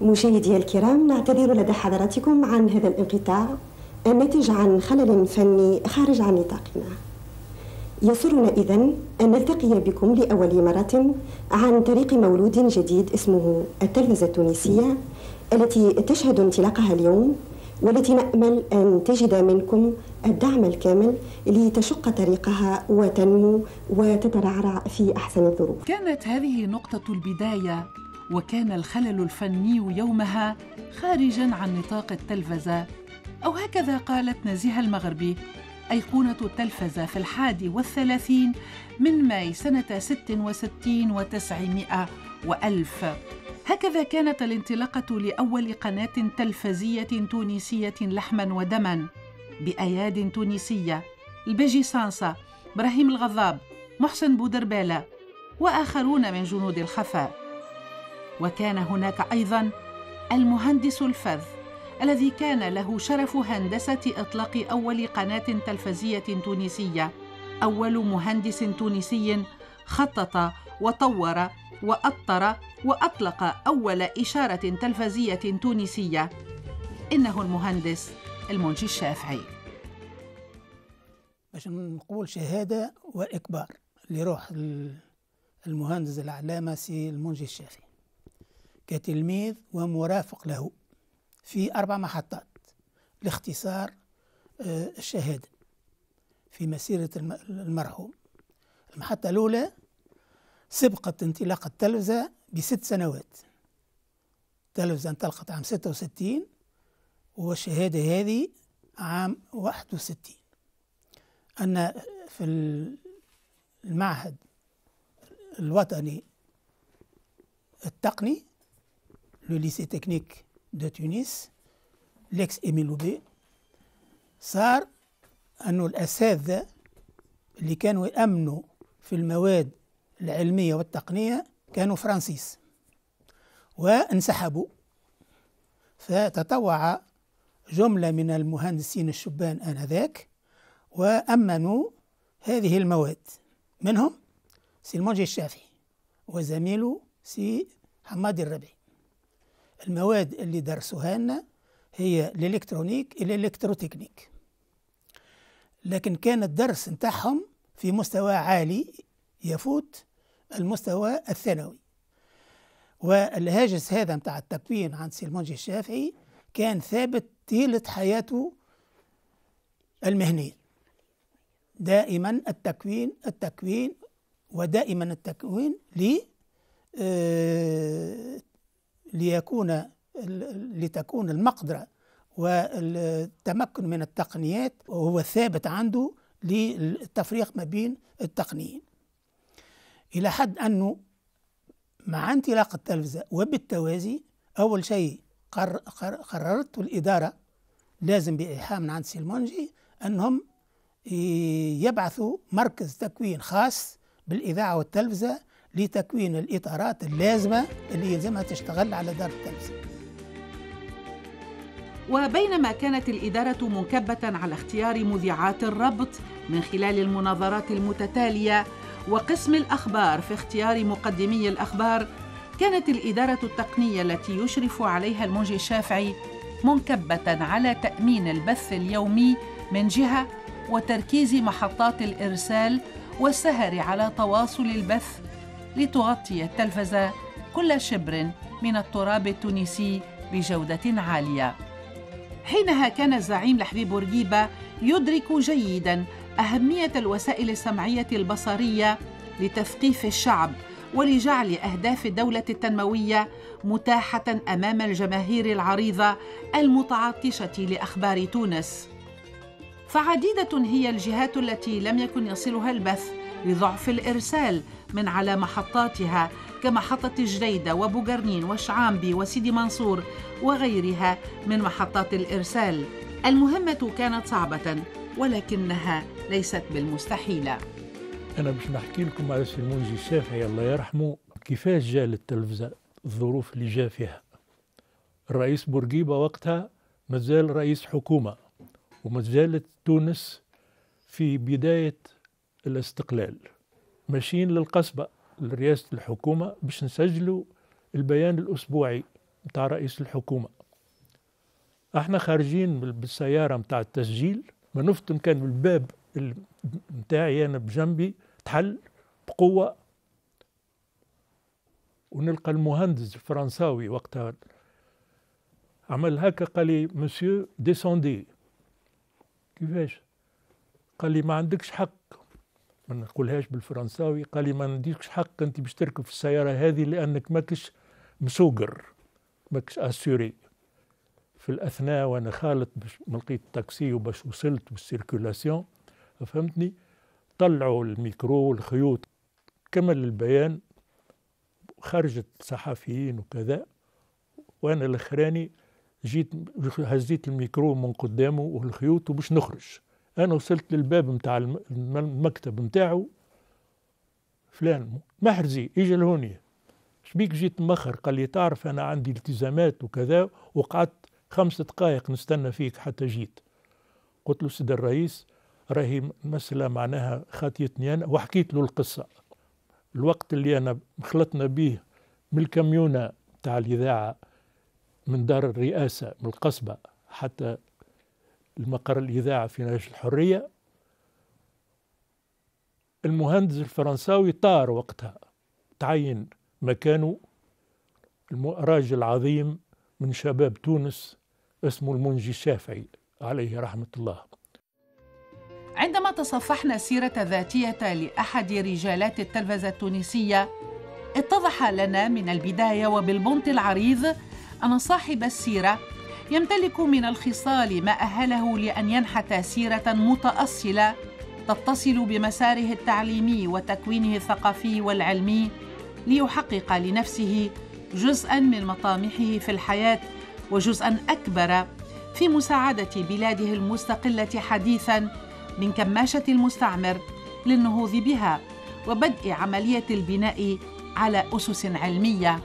مشاهدي الكرام، نعتذر لدى حضراتكم عن هذا الانقطاع الناتج عن خلل فني خارج عن نطاقنا. يسرنا إذن أن نلتقي بكم لأول مرة عن طريق مولود جديد اسمه التلفزة التونسية التي تشهد انطلاقها اليوم، والتي نأمل أن تجد منكم الدعم الكامل لتشق طريقها وتنمو وتترعرع في أحسن الظروف. كانت هذه نقطة البداية، وكان الخلل الفني يومها خارجاً عن نطاق التلفزة، أو هكذا قالت نزيهة المغربي أيقونة التلفزة في 31 من ماي سنة 66 و900 وألف. هكذا كانت الانطلاقة لأول قناة تلفزية تونسية لحماً ودماً، بأياد تونسية: البجي سانسا، إبراهيم الغضاب، محسن بودربالا وآخرون من جنود الخفاء. وكان هناك أيضاً المهندس الفذ، الذي كان له شرف هندسة إطلاق أول قناة تلفزية تونسية، أول مهندس تونسي خطط وطور وأطر وأطلق أول إشارة تلفزية تونسية. إنه المهندس المنجي الشافعي. باش نقول شهادة وإكبار لروح المهندس العلامة سي المنجي الشافعي كتلميذ ومرافق له في 4 محطات لاختصار الشهادة في مسيرة المرحوم. المحطة الأولى سبقت انطلاق التلفزة ب6 سنوات. التلفزة انطلقت عام 66 والشهادة هذه عام 61. أنا في المعهد الوطني التقني لو ليسي تكنيك دو تونس ليكس إيميل لوبي، صار أنه الأساتذة اللي كانوا يأمنوا في المواد العلمية والتقنية كانوا فرانسيس وانسحبوا، فتطوع جملة من المهندسين الشبان آنذاك وأمنوا هذه المواد، منهم سي المنجي الشافعي وزميله سي حمادي الربي. المواد اللي درسوها لنا هي الالكترونيك الى الالكتروتكنيك، لكن كان الدرس نتاعهم في مستوى عالي يفوت المستوى الثانوي. والهاجس هذا نتاع التكوين عند سي المنجي الشافعي كان ثابت طيلة حياته المهنية، دائما التكوين التكوين ودائما التكوين لتكون المقدرة والتمكن من التقنيات، وهو ثابت عنده للتفريق ما بين التقنيين، إلى حد أنه مع انطلاق التلفزة وبالتوازي أول شيء قررت الإدارة لازم بإلحام عند سي المنجي أنهم يبعثوا مركز تكوين خاص بالإذاعة والتلفزة لتكوين الإطارات اللازمة اللي يلزمها تشتغل على دار التلفزة. وبينما كانت الإدارة منكبة على اختيار مذيعات الربط من خلال المناظرات المتتالية وقسم الأخبار في اختيار مقدمي الأخبار، كانت الإدارة التقنية التي يشرف عليها المنجي الشافعي منكبة على تأمين البث اليومي من جهة، وتركيز محطات الإرسال والسهر على تواصل البث لتغطي التلفزة كل شبر من التراب التونسي بجودة عالية. حينها كان الزعيم الحبيب بورقيبة يدرك جيداً أهمية الوسائل السمعية البصرية لتثقيف الشعب ولجعل أهداف الدولة التنموية متاحة أمام الجماهير العريضة المتعطشة لأخبار تونس. فعديدة هي الجهات التي لم يكن يصلها البث لضعف الإرسال من على محطاتها كمحطة جريدة وبوغرنين وشعامبي وسيدي منصور وغيرها من محطات الإرسال. المهمة كانت صعبة ولكنها ليست بالمستحيلة. أنا باش نحكي لكم على سي المنجي الشافعي الله يرحمه كيفاش جاء للتلفزة، الظروف اللي جاء فيها. الرئيس بورقيبة وقتها مازال رئيس حكومة ومازالت تونس في بداية الاستقلال، ماشيين للقصبة لرئاسة الحكومة باش نسجلوا البيان الأسبوعي متاع رئيس الحكومة. احنا خارجين بالسيارة متاع التسجيل، ما نفتن كان الباب متاعي أنا بجنبي تحل بقوة، ونلقى المهندس الفرنساوي وقتها عمل هكا، قال لي مسيو ديسوندي. كيفاش؟ قال لي ما عندكش حق، ما نقولهاش بالفرنساوي، قال لي ما عندكش حق أنت باش تركب في السيارة هذه لأنك ماكش مسوقر، ماكش أسوري. في الأثناء وأنا خالط باش ما لقيت التاكسي وباش وصلت بالسيركولاسيون، فهمتني، طلعوا الميكرو والخيوط، كمل البيان، خرجت صحفيين وكذا، وأنا الأخراني جيت هزيت الميكرو من قدامه والخيوط وباش نخرج. أنا وصلت للباب متاع المكتب متاعه، فلان محرزي إجا لهوني، شبيك جيت مأخر؟ قال لي تعرف أنا عندي التزامات وكذا، وقعدت 5 دقائق نستنى فيك حتى جيت. قلت له سيد الرئيس راهي مسألة معناها خاطيتني أنا، وحكيت له القصة. الوقت اللي أنا خلطنا به من الكاميونة تاع الإذاعة من دار الرئاسة من القصبة حتى المقر الإذاعة في ناش الحرية، المهندس الفرنساوي طار وقتها، تعين مكانه راجل عظيم من شباب تونس اسمه المنجي الشافعي عليه رحمة الله. عندما تصفحنا السيرة الذاتية لأحد رجالات التلفزة التونسية اتضح لنا من البداية وبالبنط العريض أن صاحب السيرة يمتلك من الخصال ما أهله لأن ينحت سيرة متأصلة تتصل بمساره التعليمي وتكوينه الثقافي والعلمي ليحقق لنفسه جزءاً من مطامحه في الحياة وجزءاً أكبر في مساعدة بلاده المستقلة حديثاً من كماشة المستعمر للنهوض بها وبدء عملية البناء على أسس علمية.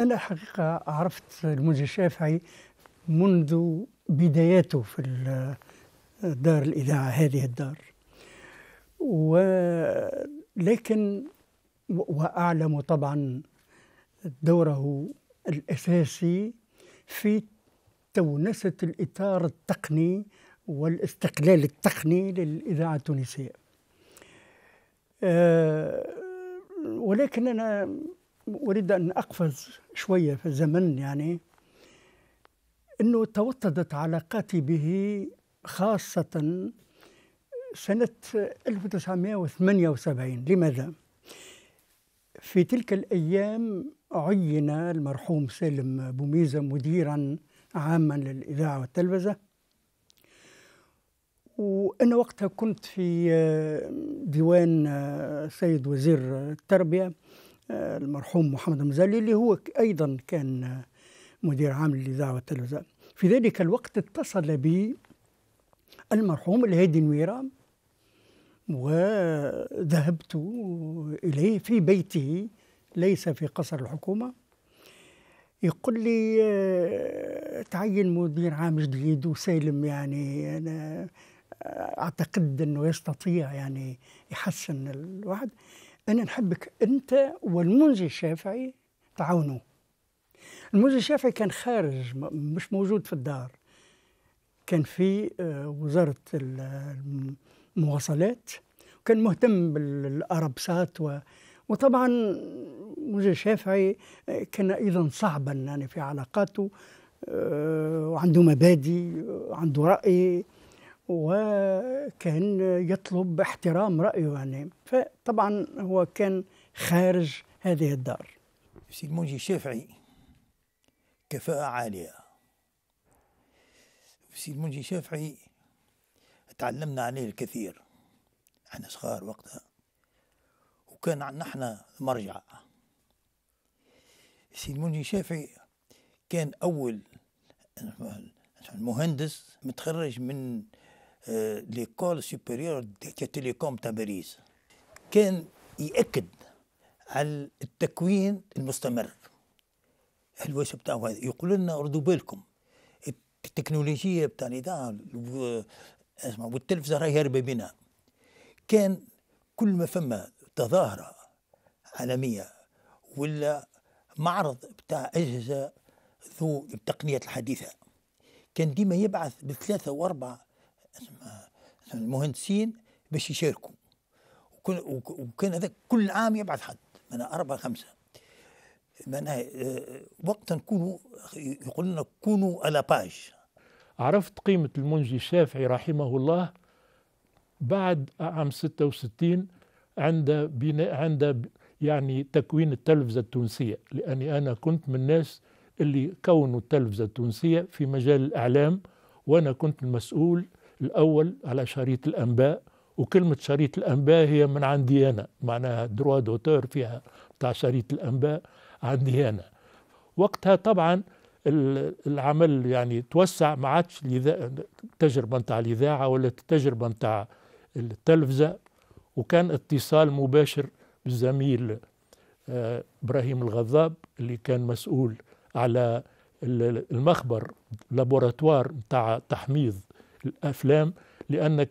أنا حقيقة عرفت المنجي الشافعي منذ بداياته في دار الإذاعة هذه الدار، ولكن وأعلم طبعا دوره الأساسي في تونسة الإطار التقني والاستقلال التقني للإذاعة التونسية. ولكن أنا أريد أن أقفز شوية في الزمن، يعني أنه توطدت علاقاتي به خاصة سنة 1978. لماذا؟ في تلك الأيام عين المرحوم سالم بوميزة مديراً عاماً للإذاعة والتلفزة، وأنا وقتها كنت في ديوان سيد وزير التربية المرحوم محمد المزالي اللي هو أيضاً كان مدير عام للإذاعة والتلفزة. في ذلك الوقت اتصل بي المرحوم الهادي نويران، وذهبت إليه في بيته ليس في قصر الحكومة. يقول لي تعين مدير عام جديد وسالم، يعني أنا أعتقد أنه يستطيع يعني يحسن الواحد، أنا نحبك أنت والمنجي الشافعي تعاونوا. المنجي الشافعي كان خارج مش موجود في الدار، كان في وزارة المواصلات كان مهتم بالأربسات وطبعا المنجي الشافعي كان أيضا صعبا يعني في علاقاته، وعنده مبادئ وعنده رأي وكان يطلب احترام رأيه يعني. فطبعا هو كان خارج هذه الدار. سي المنجي الشافعي كفاءة عالية. سي المنجي الشافعي تعلمنا عليه الكثير، احنا صغار وقتها، وكان عندنا احنا مرجع. سي المنجي الشافعي كان أول مهندس متخرج من ليكول سوبيريور دي تيليكوم تاع باريس. كان يأكد على التكوين المستمر. الوجه بتاعه هذا يقول لنا ردوا بالكم، التكنولوجيا بتاع الإذاعة والتلفزة راهي هاربة بنا. كان كل ما فما تظاهرة عالمية ولا معرض بتاع أجهزة ذو التقنيات الحديثة، كان ديما يبعث بثلاثة وأربعة مهندسين باش يشاركوا، وكان هذا كل عام يبعث حد، معناها أربعة خمسة، معناها وقتا نكونوا يقول لنا كونوا ألاباج. عرفت قيمة المنجي الشافعي رحمه الله بعد عام 66 عند بناء عند يعني تكوين التلفزة التونسية، لأني أنا كنت من الناس اللي كونوا التلفزة التونسية في مجال الإعلام، وأنا كنت المسؤول الأول على شريط الأنباء، وكلمة شريط الأنباء هي من عندي أنا، معناها دروا دوتور فيها بتاع شريط الأنباء عندي أنا. وقتها طبعا العمل يعني توسع، ما عادش التجربة نتاع الإذاعة ولا التجربة نتاع التلفزة، وكان اتصال مباشر بالزميل إبراهيم الغضاب اللي كان مسؤول على المخبر لابوراتوار نتاع تحميض الافلام، لان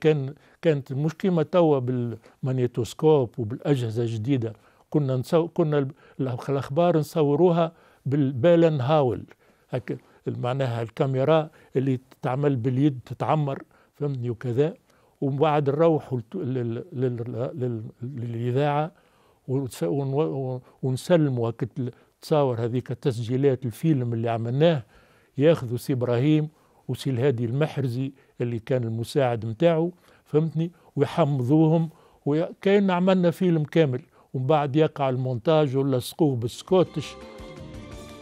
كانت مش كيما توا بالمانيتوسكوب وبالاجهزه الجديده، كنا الاخبار نصوروها بالبالن هاول، معناها الكاميرا اللي تعمل باليد تتعمر فهمتني وكذا، وبعد نروحوا للاذاعه ونسلموا تصاور هذيك تسجيلات الفيلم اللي عملناه، ياخذوا سي ابراهيم وسي الهادي المحرزي اللي كان المساعد متاعه فهمتني ويحمضوهم، وكان عملنا فيلم كامل، ومن بعد يقع المونتاج ولصقوه بالسكوتش.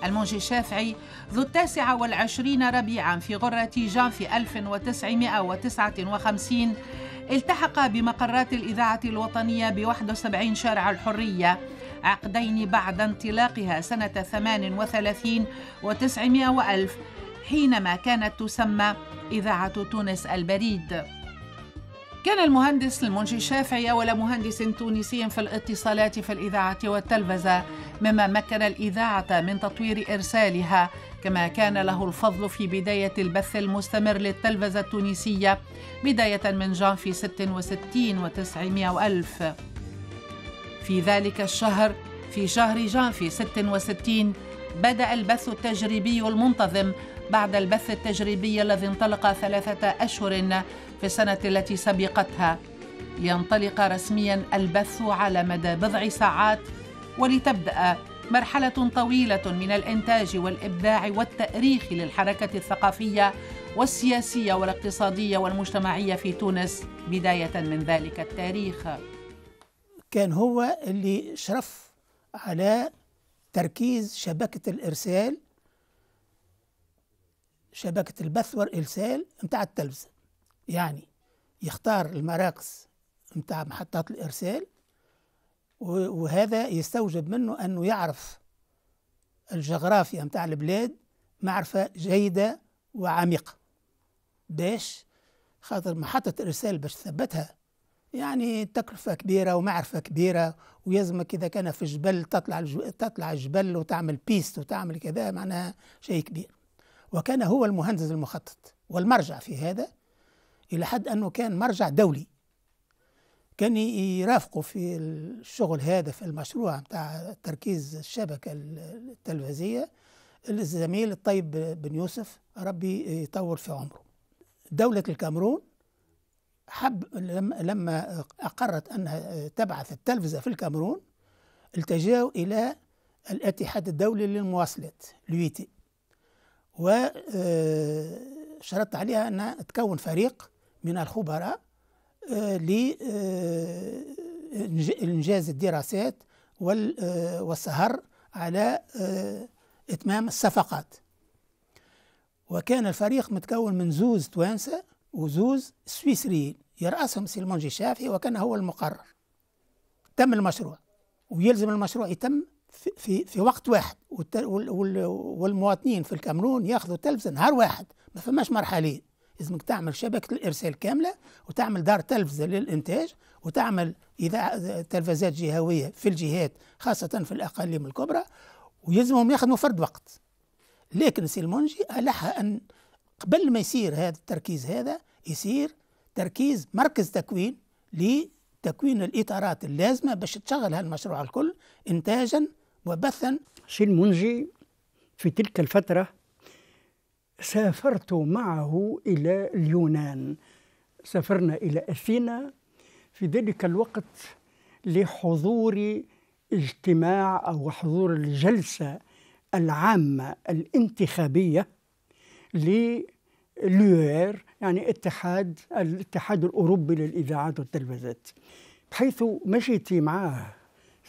المنجي الشافعي ذو 29 ربيعا في غرة جان في 1959 التحق بمقرات الإذاعة الوطنية ب 71 شارع الحرية، عقدين بعد انطلاقها سنة 38 و900 ألف، حينما كانت تسمى إذاعة تونس البريد. كان المهندس المنجي الشافعي أول مهندس تونسي في الاتصالات في الإذاعة والتلفزة، مما مكن الإذاعة من تطوير إرسالها، كما كان له الفضل في بداية البث المستمر للتلفزة التونسية بداية من جانفي 66 و900 ألف. في ذلك الشهر في شهر جانفي 66 بدأ البث التجريبي المنتظم بعد البث التجريبي الذي انطلق 3 أشهر في السنة التي سبقتها، لينطلق رسميا البث على مدى بضع ساعات، ولتبدأ مرحلة طويلة من الإنتاج والإبداع والتأريخ للحركة الثقافية والسياسية والاقتصادية والمجتمعية في تونس بداية من ذلك التاريخ. كان هو اللي شرف على تركيز شبكة الإرسال، شبكة البث والإرسال متاع التلفزة، يعني يختار المراكز متاع محطات الإرسال، وهذا يستوجب منه أنه يعرف الجغرافيا متاع البلاد معرفة جيدة وعميقة، باش خاطر محطة الإرسال باش تثبتها يعني تكلفة كبيرة ومعرفة كبيرة، ويزمك إذا كان في الجبل تطلع الجبل وتعمل بيست وتعمل كذا، معناها شيء كبير. وكان هو المهندس المخطط والمرجع في هذا، إلى حد أنه كان مرجع دولي. كان يرافقه في الشغل هذا في المشروع بتاع تركيز الشبكة التلفزية الزميل الطيب بن يوسف، ربي يطول في عمره. دولة الكامرون حب لما أقرت أنها تبعث التلفزة في الكاميرون التجأوا إلى الاتحاد الدولي للمواصلات الويتي، وشرطت عليها أنها تكون فريق من الخبراء لإنجاز الدراسات والسهر على إتمام الصفقات. وكان الفريق متكون من زوز توانسة وزوز سويسريين يرأسهم سي المنجي الشافعي وكان هو المقرر. تم المشروع ويلزم المشروع يتم في وقت واحد، والمواطنين في الكاميرون ياخذوا التلفزة نهار واحد، ما فماش مرحلين، لازمك تعمل شبكة الإرسال كاملة وتعمل دار تلفزة للإنتاج وتعمل إذاعة تلفزات جهوية في الجهات خاصة في الأقاليم الكبرى، ويلزمهم يخدموا فرد وقت. لكن سي المنجي ألح أن قبل ما يصير هذا التركيز هذا يصير تركيز مركز تكوين لتكوين الإطارات اللازمة باش تشغل هالمشروع الكل إنتاجا وبثا. سي المنجي في تلك الفترة سافرت معه إلى اليونان، سافرنا إلى أثينا في ذلك الوقت لحضور اجتماع أو حضور الجلسة العامة الانتخابية لليوير، يعني الاتحاد الأوروبي للإذاعات والتلفزيات، بحيث مشيتي معاه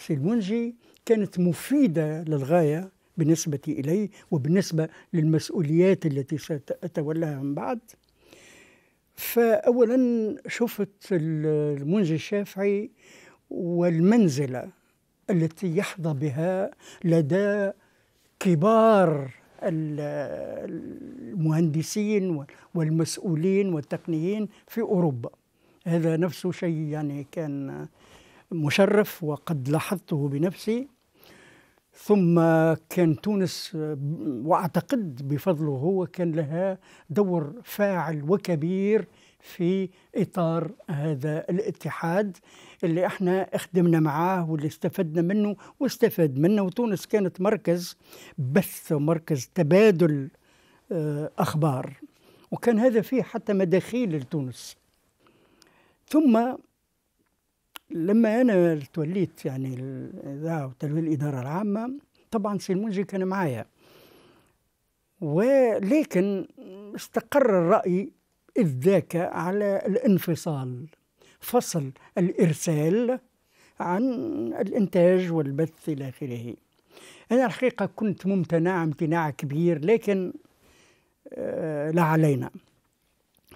سي المنجي كانت مفيدة للغاية بالنسبة إلي وبالنسبة للمسؤوليات التي سأتولاها من بعد. فأولا شفت المنجي الشافعي والمنزلة التي يحظى بها لدى كبار المهندسين والمسؤولين والتقنيين في أوروبا، هذا نفسه شيء يعني كان مشرف وقد لاحظته بنفسي. ثم كان تونس وأعتقد بفضله هو كان لها دور فاعل وكبير في إطار هذا الاتحاد اللي احنا اخدمنا معاه واللي استفدنا منه واستفاد منه، وتونس كانت مركز بث ومركز تبادل أخبار، وكان هذا فيه حتى مداخيل لتونس. ثم لما أنا توليت يعني الإذاعة وتلوين الإدارة العامة طبعا سي المنجي كان معايا، ولكن استقر الرأي إذ ذاك على الانفصال، فصل الإرسال عن الإنتاج والبث إلى آخره. أنا الحقيقة كنت ممتنعة امتناع كبير، لكن لا علينا،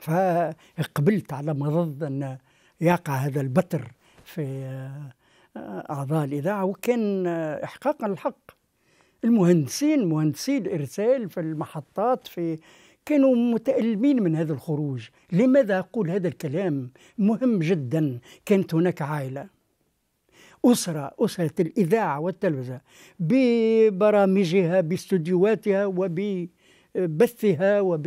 فاقبلت على مضض أن يقع هذا البتر في أعضاء الإذاعة، وكان إحقاقا الحق المهندسين مهندسي الإرسال في المحطات كانوا متألمين من هذا الخروج. لماذا أقول هذا الكلام مهم جدا؟ كانت هناك عائلة، أسرة الإذاعة والتلفزة ببرامجها باستوديوهاتها وببثها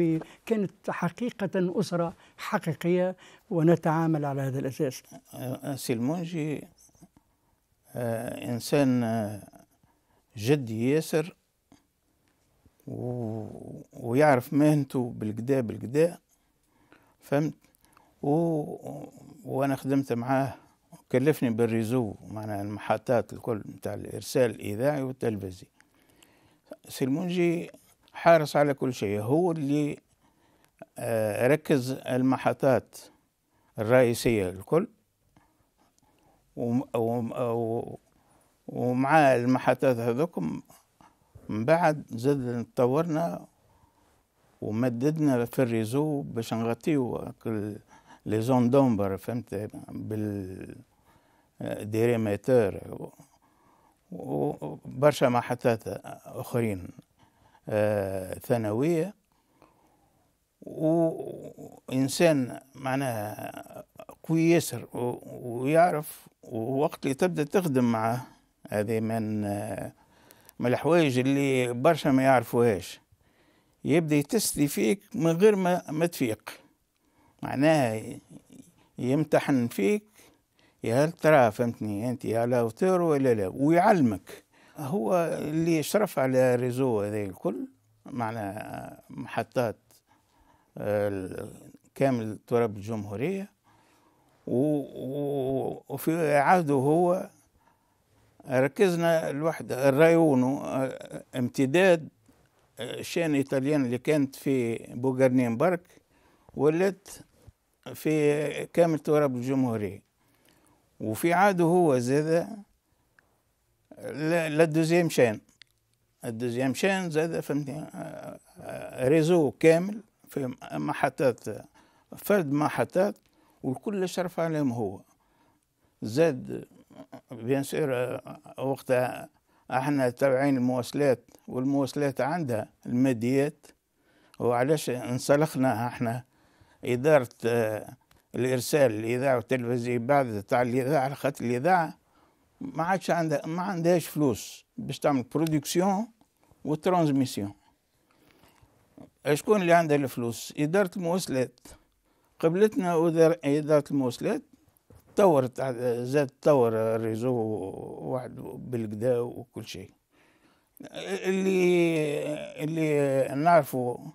كانت حقيقة أسرة حقيقية، ونتعامل على هذا الأساس. سي المنجي إنسان جدي ياسر ويعرف مهنته بالقدا بالقدا، فهمت؟ وانا خدمت معاه وكلفني بالريزو، معناها المحطات الكل نتاع الارسال الاذاعي والتلفزي. سي المنجي حارس على كل شيء، هو اللي ركز المحطات الرئيسيه الكل ومع المحطات هذوكم من بعد زاد تطورنا ومددنا في الريزو باش نغطيو لي زون دومبر، فهمت؟ بالديريماتور وبرشا محطات اخرين ثانويه. وانسان معناها قوي ياسر ويعرف، ووقت اللي تبدا تخدم معاه هذه من الحوايج اللي برشا ما يعرفوهاش، يبدا يتسلي فيك من غير ما تفيق، معناها يمتحن فيك، يا هل ترى فهمتني انت على وتر ولا لا، ويعلمك. هو اللي يشرف على ريزو هذا الكل، معناها محطات كامل تراب الجمهورية، وفي عهده هو ركزنا الوحدة الرايونو امتداد الشان الإيطاليان اللي كانت في بوغرنين برك ولات في كامل تراب الجمهورية. وفي عهده هو زاد للدوزيام شان، الدوزيام شان زاد فهمتني ريزو كامل في محطات، فرد محطات والكل شرف عليهم هو. زاد بيان سور وقتها احنا تابعين المواصلات والمواصلات عندها الماديات، وعلاش انسلخنا احنا اداره الارسال الاذاعه والتلفزيون بعد تاع الاذاعه، على خاطر الاذاعه ما عادش عندها، ما عندهاش فلوس باش تعمل برودكسيون وترانزميسيون. شكون اللي عندها الفلوس؟ اداره المواصلات. قبلتنا اداره المواصلات تطورت، زاد تطور الريزو واحد بالكدا وكل شيء. اللي نعرفه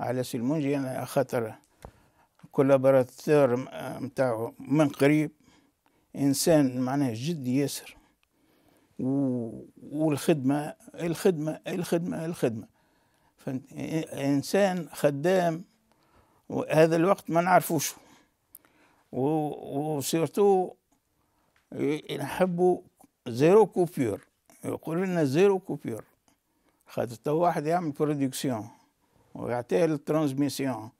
على سي المنجي انا خاطر كولابوراتور نتاعو من قريب، انسان معناه جد ياسر، والخدمه الخدمه الخدمه الخدمه، انسان خدام. وهذا الوقت ما نعرفوش، وسيرتو نحبوا زيرو كوبيور، يقولوا لنا زيرو كوبيور، خاطر تو واحد يعمل برودكسيون ويعطيه الترانسميسيون،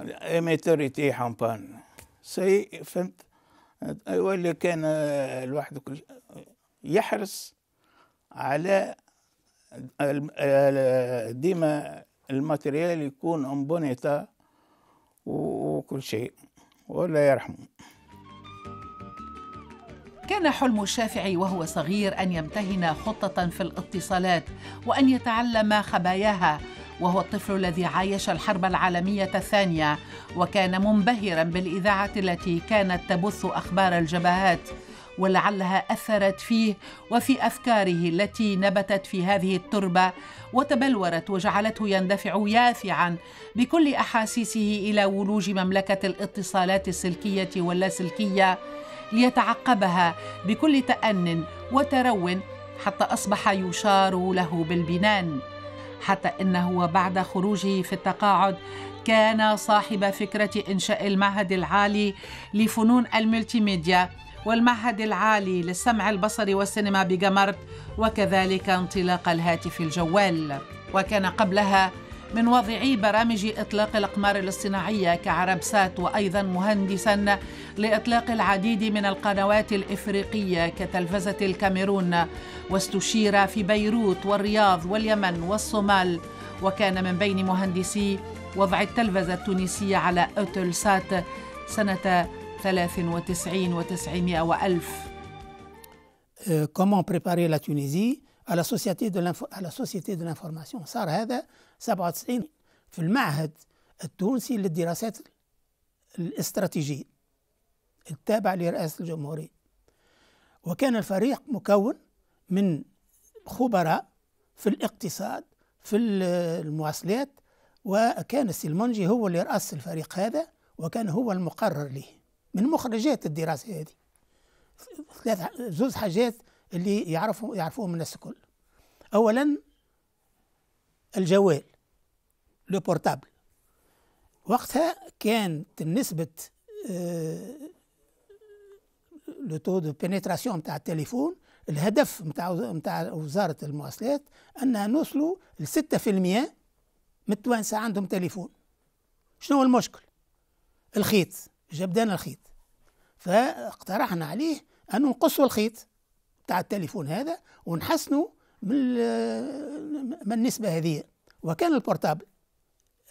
الاميتور يتيحهم بان سي فهمت. ولا كان الواحد يحرص على ديما الماتريال يكون امبونيتا وكل شيء، ولا يرحمه. كان حلم الشافعي وهو صغير أن يمتهن خطة في الاتصالات وأن يتعلم خباياها، وهو الطفل الذي عايش الحرب العالمية الثانية، وكان منبهرا بالإذاعة التي كانت تبث أخبار الجبهات، ولعلها أثرت فيه وفي أفكاره التي نبتت في هذه التربة وتبلورت وجعلته يندفع يافعا بكل أحاسيسه إلى ولوج مملكة الاتصالات السلكية واللاسلكية، ليتعقبها بكل تأن وترون حتى أصبح يشار له بالبنان. حتى إنه بعد خروجه في التقاعد كان صاحب فكرة إنشاء المعهد العالي لفنون الملتيميديا والمعهد العالي للسمع البصري والسينما بجمرت، وكذلك انطلاق الهاتف الجوال. وكان قبلها من وضعي برامج إطلاق الأقمار الاصطناعية كعربسات، وأيضا مهندسا لإطلاق العديد من القنوات الإفريقية كتلفزة الكاميرون، واستشير في بيروت والرياض واليمن والصومال، وكان من بين مهندسي وضع التلفزة التونسية على يوتلسات سنة 93 و 900 و 1000. Comment préparer la Tunisie à la société de l'information؟ صار هذا 97 في المعهد التونسي للدراسات الاستراتيجية التابع لرئاسة الجمهورية. وكان الفريق مكون من خبراء في الاقتصاد في المواصلات، وكان السي المنجي هو اللي رأس الفريق هذا، وكان هو المقرر له من مخرجات الدراسة هذه. زوز حاجات اللي يعرفوهم الناس الكل. أولا الجوال لو بورتابل، وقتها كانت نسبة لو تو دو بينيتراسيون نتاع التليفون، الهدف نتاع وزارة المواصلات أنها نوصلوا ل 6% من التوانسة عندهم تليفون. شنو المشكل؟ الخيط، جبدان الخيط. فاقترحنا عليه أنه نقصوا الخيط بتاع التليفون هذا ونحسنوا من النسبة هذه. وكان البورتابل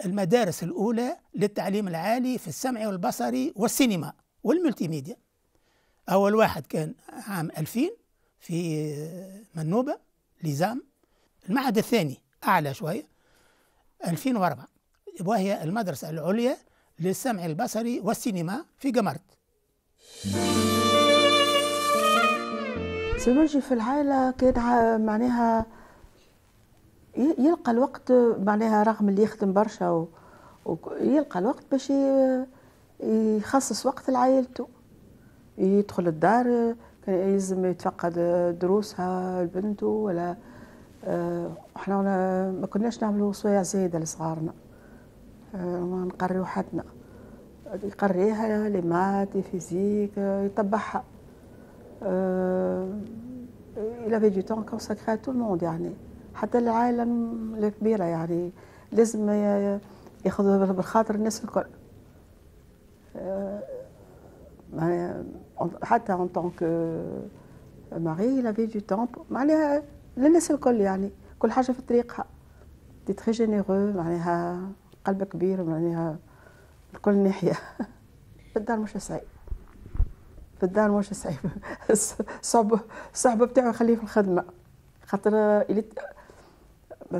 المدارس الأولى للتعليم العالي في السمع والبصري والسينما والملتيميديا. أول واحد كان عام 2000 في منوبة لزام. المعهد الثاني أعلى شوية 2004، وهي المدرسة العليا للسمع البصري والسينما في جمرت. سي المنجي في العائلة كان معناها يلقى الوقت، معناها رغم اللي يخدم برشا ويلقى الوقت باش يخصص وقت لعائلته. يدخل الدار كان يلزم يتفقد دروسها البنت ولا احنا ما كناش نعملوا صوايع زايده لصغارنا، ما نقريو حدنا، يقريها لي مات لي فيزيك يطبعها. il avait du temps consacré à tout le monde يعني حتى العائله الكبيره يعني لازم ياخذوا بالخاطر الناس الكل. حتى en tant que mari il avait du temps معناها للناس الكل يعني كل حاجه في طريقها. دي تري جينيرو معناها قلب كبير معناها من كل ناحيه. في الدار مش صعيب، في الدار مش صعيب، الصعبه بتاعو يخليه في الخدمه خاطر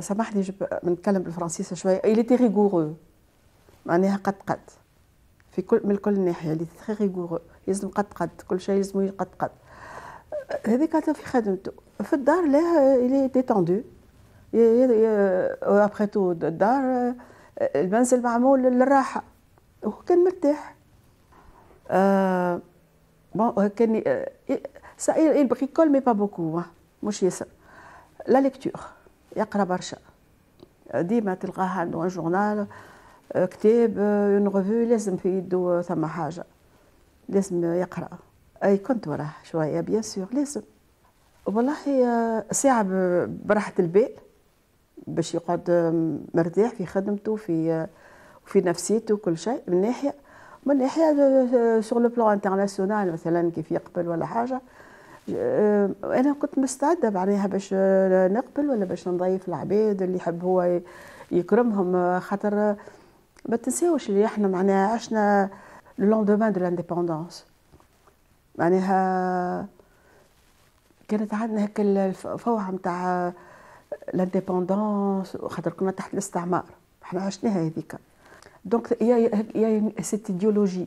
سامحني نتكلم بالفرنسيس شويه. إليتي ريغورو معناها قد قد في كل من كل ناحيه. إليتي تري ريغورو لازم قد قد كل شيء لازم قد قد. هذيك حتى في خدمته. في الدار لا إلي ديتوندو أبخي تو. الدار المنزل معمول للراحه وكان مرتاح. بون كان سا البريكول مي با بوكو مش ياسر. لا ليكتور يقرا برشا، ديما تلقاه عنده ان جورنال، كتاب، اون ريفو لازم في يدو ثما حاجه، لازم يقرا. اي كنت وراه شويه بيان سور لازم. والله ساعه براحه البال باش يقعد مرتاح في خدمته في نفسيته وكل شيء من ناحيه. من ناحيه سور لو بلان انترناسيونال مثلا كيف يقبل ولا حاجه، انا كنت مستعده معناها باش نقبل ولا باش نضيف العباد اللي يحب هو يكرمهم. خاطر ما تنساوش اللي احنا معناها عشنا لو لوندومان دو لانديبوندونس، معناها كانت عندنا هكا الفوحه نتاع لانديبوندونس خاطر كنا تحت الاستعمار، احنا عشناها هذيك. دونك يا سيت ايديولوجي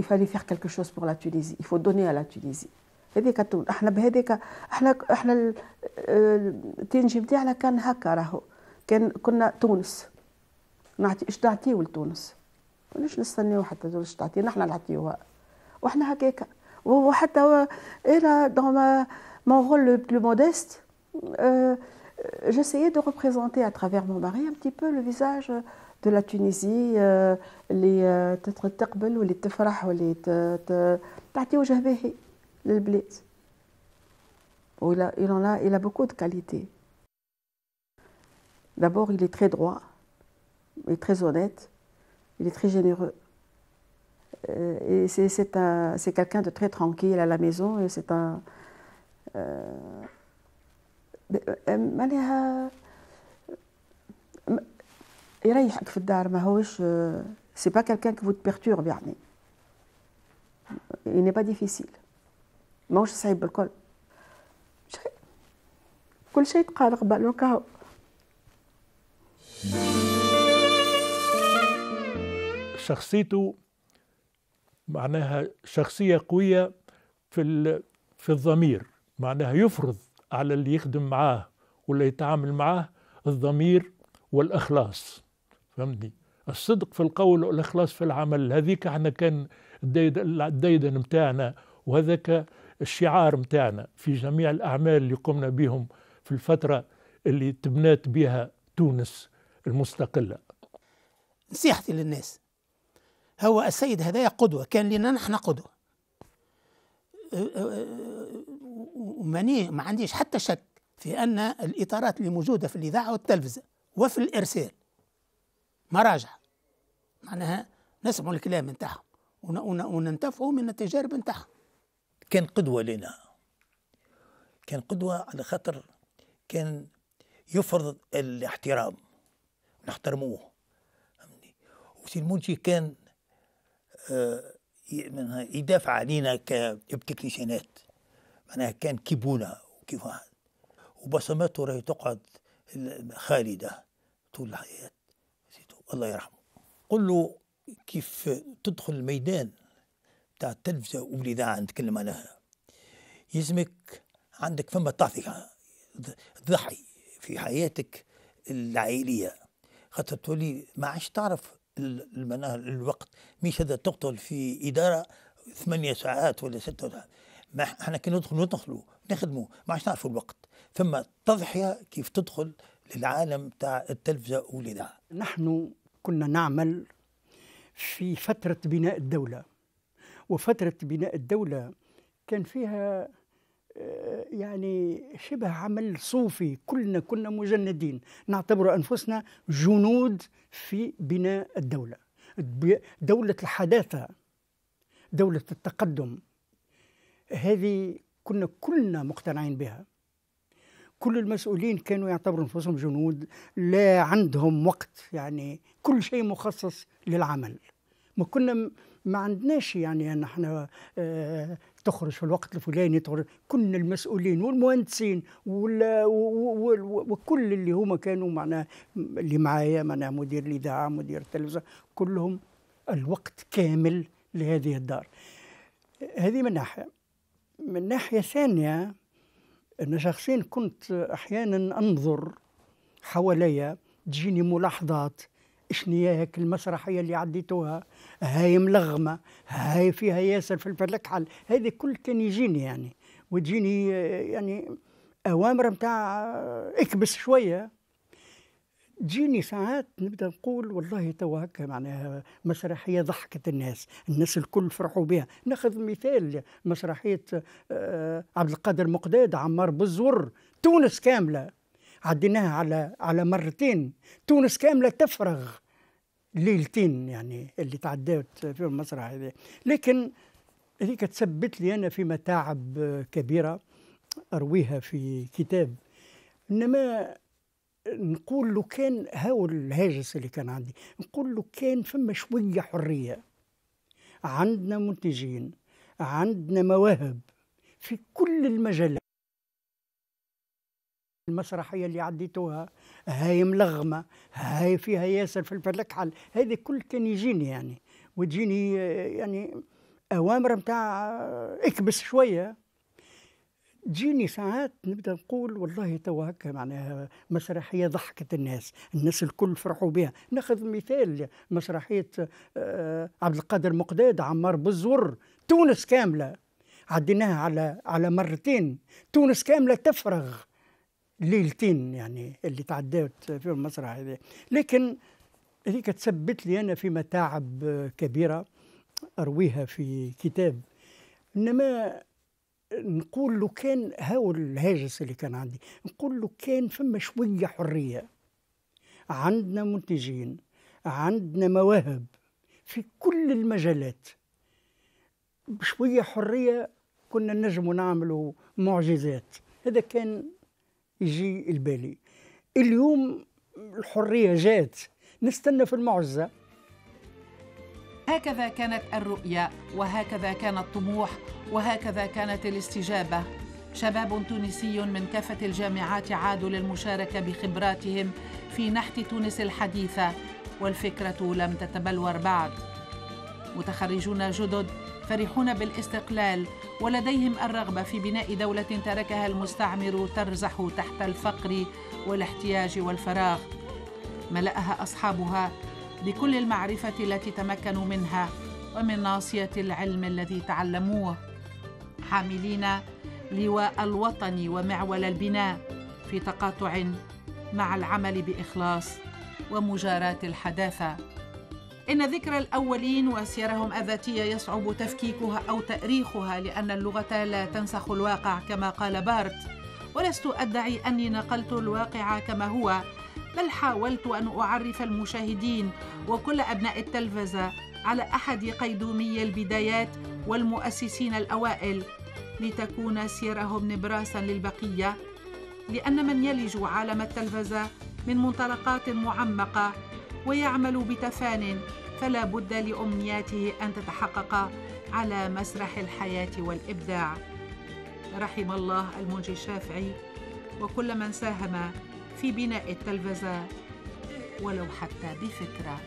il fallait faire quelque chose pour la Tunisie, il faut donner à la Tunisie. هذيك احنا بهذيك احنا التنجي بتاعنا كان هكا راهو، كان كنا تونس نعطي اش نعطيو لتونس، ماناش نستناو حتى تونس تعطينا، احنا نعطيوها واحنا هكاك. وحتى انا دون مون رول لو موديست j'essayais de représenter à travers mon mari un petit peu le visage de la Tunisie اللي تتقبل واللي تفرح واللي تعطي وجه باهي للبلاد. Il a beaucoup de qualités. D'abord, il est très droit, il est très honnête, il est très généreux. Et c'est quelqu'un de très tranquille à la maison et c'est un معناها يريحك في الدار، ماهوش سي با كالكان كو تبيرتورب يعني. إي ني با ديفيسيل، ماهوش صعيب بالكل. كل شيء تقال قبل وكاهو. شخصيته معناها شخصية قوية في الضمير، معناها يفرض على اللي يخدم معاه واللي يتعامل معاه الضمير والإخلاص، فهمتني؟ الصدق في القول والإخلاص في العمل. هذيك احنا كان الديدن متاعنا، وهذاك الشعار متاعنا في جميع الأعمال اللي قمنا بهم في الفترة اللي تبنات بها تونس المستقلة. نصيحتي للناس، هو السيد هذايا قدوة، كان لنا نحن قدوة، وماني ما عنديش حتى شك في أن الإطارات اللي موجودة في الإذاعة والتلفزة وفي الإرسال مراجع، معناها نسمعوا الكلام نتاعهم وننتفعوا من التجارب نتاعهم. كان قدوة لنا، كان قدوة على خاطر كان يفرض الاحترام ونحترموه، فهمتني؟ وسي المنجي كان يدافع علينا كابتكنيسيانات، معناها كان كيبونا وكيف هذا، وبصمته راهي تقعد خالده طول الحياه. الله يرحمه. قل له كيف تدخل الميدان بتاع التلفزه والاذاعه نتكلم عليها، يلزمك عندك فما تعثقه تضحي في حياتك العائليه، خاطر تولي ما عادش تعرف الوقت، مش هذا تقتل في إدارة 8 ساعات ولا 6 ساعات. ما احنا كي ندخلوا نخدموا ما عادش نعرفوا الوقت. ثم تضحية كيف تدخل للعالم تاع التلفزة والإذاعة. نحن كنا نعمل في فترة بناء الدولة، وفترة بناء الدولة كان فيها يعني شبه عمل صوفي، كلنا كنا مجندين، نعتبر أنفسنا جنود في بناء الدولة، دولة الحداثة، دولة التقدم. هذه كنا كلنا مقتنعين بها، كل المسؤولين كانوا يعتبروا أنفسهم جنود، لا عندهم وقت، يعني كل شيء مخصص للعمل. ما كنا ما عندناش يعني أن احنا تخرج في الوقت الفلاني، كنا المسؤولين والمهندسين وكل اللي هما كانوا معنا، اللي معايا معنا مدير الإذاعة، مدير التلفزة، كلهم الوقت كامل لهذه الدار. هذه من ناحية. من ناحية ثانية، أنا شخصيا كنت أحيانا أنظر حواليا، تجيني ملاحظات، شنيا هيك المسرحية اللي عديتوها، هاي ملغمة، هاي فيها ياسر في الفلكحل، هذا كل كان يجيني يعني، وتجيني يعني أوامر متاع اكبس شوية. تجيني ساعات نبدأ نقول والله توا هكا معناها مسرحية ضحكت الناس، الناس الكل فرحوا بها. ناخذ مثال مسرحية عبد القادر مقداد، عمار بالزور، تونس كاملة عديناها على مرتين، تونس كاملة تفرغ ليلتين يعني اللي تعدات في المسرح هذا. لكن هذيك تثبت لي أنا في متاعب كبيرة أرويها في كتاب. إنما نقول له كان هاو الهاجس اللي كان عندي، نقول له كان فما شوية حرية، عندنا منتجين، عندنا مواهب في كل المجالات. المسرحية اللي عديتوها، هاي ملغمة، هاي فيها ياسر في الفلكحل، هذه كل كان يجيني يعني، وتجيني يعني أوامر متاع اكبس شوية. تجيني ساعات نبدأ نقول والله توا هكا معناها مسرحية ضحكت الناس، الناس الكل فرحوا بها. ناخذ مثال مسرحية عبد القادر مقداد، عمار بالزور، تونس كاملة عديناها على مرتين، تونس كاملة تفرغ ليلتين يعني اللي تعدات في المسرح هذا. لكن هذيك تثبت لي أنا في متاعب كبيرة أرويها في كتاب. إنما نقول له كان هاو الهاجس اللي كان عندي، نقول له كان فما شوية حرية، عندنا منتجين، عندنا مواهب في كل المجالات، بشوية حرية كنا نجم نعملوا معجزات. هذا كان يجي البالي. اليوم الحرية جات، نستنى في المعجزة. هكذا كانت الرؤية، وهكذا كان الطموح، وهكذا كانت الاستجابة. شباب تونسي من كافة الجامعات عادوا للمشاركة بخبراتهم في نحت تونس الحديثة، والفكرة لم تتبلور بعد. متخرجون جدد فرحون بالاستقلال، ولديهم الرغبة في بناء دولة تركها المستعمر ترزح تحت الفقر والاحتياج والفراغ، ملأها أصحابها بكل المعرفة التي تمكنوا منها ومن ناصية العلم الذي تعلموه، حاملين لواء الوطن ومعول البناء في تقاطع مع العمل بإخلاص ومجاراة الحداثة. إن ذكرى الأولين وسيرهم الذاتية يصعب تفكيكها أو تأريخها، لأن اللغة لا تنسخ الواقع كما قال بارت، ولست أدعي أني نقلت الواقع كما هو، بل حاولت أن أعرف المشاهدين وكل أبناء التلفزة على أحد قيدومي البدايات والمؤسسين الأوائل، لتكون سيرهم نبراسا للبقية، لأن من يلج عالم التلفزة من منطلقات معمقة ويعمل بتفان فلا بد لأمنياته أن تتحقق على مسرح الحياة والإبداع. رحم الله المنجي الشافعي وكل من ساهم في بناء التلفزة ولو حتى بفكرة.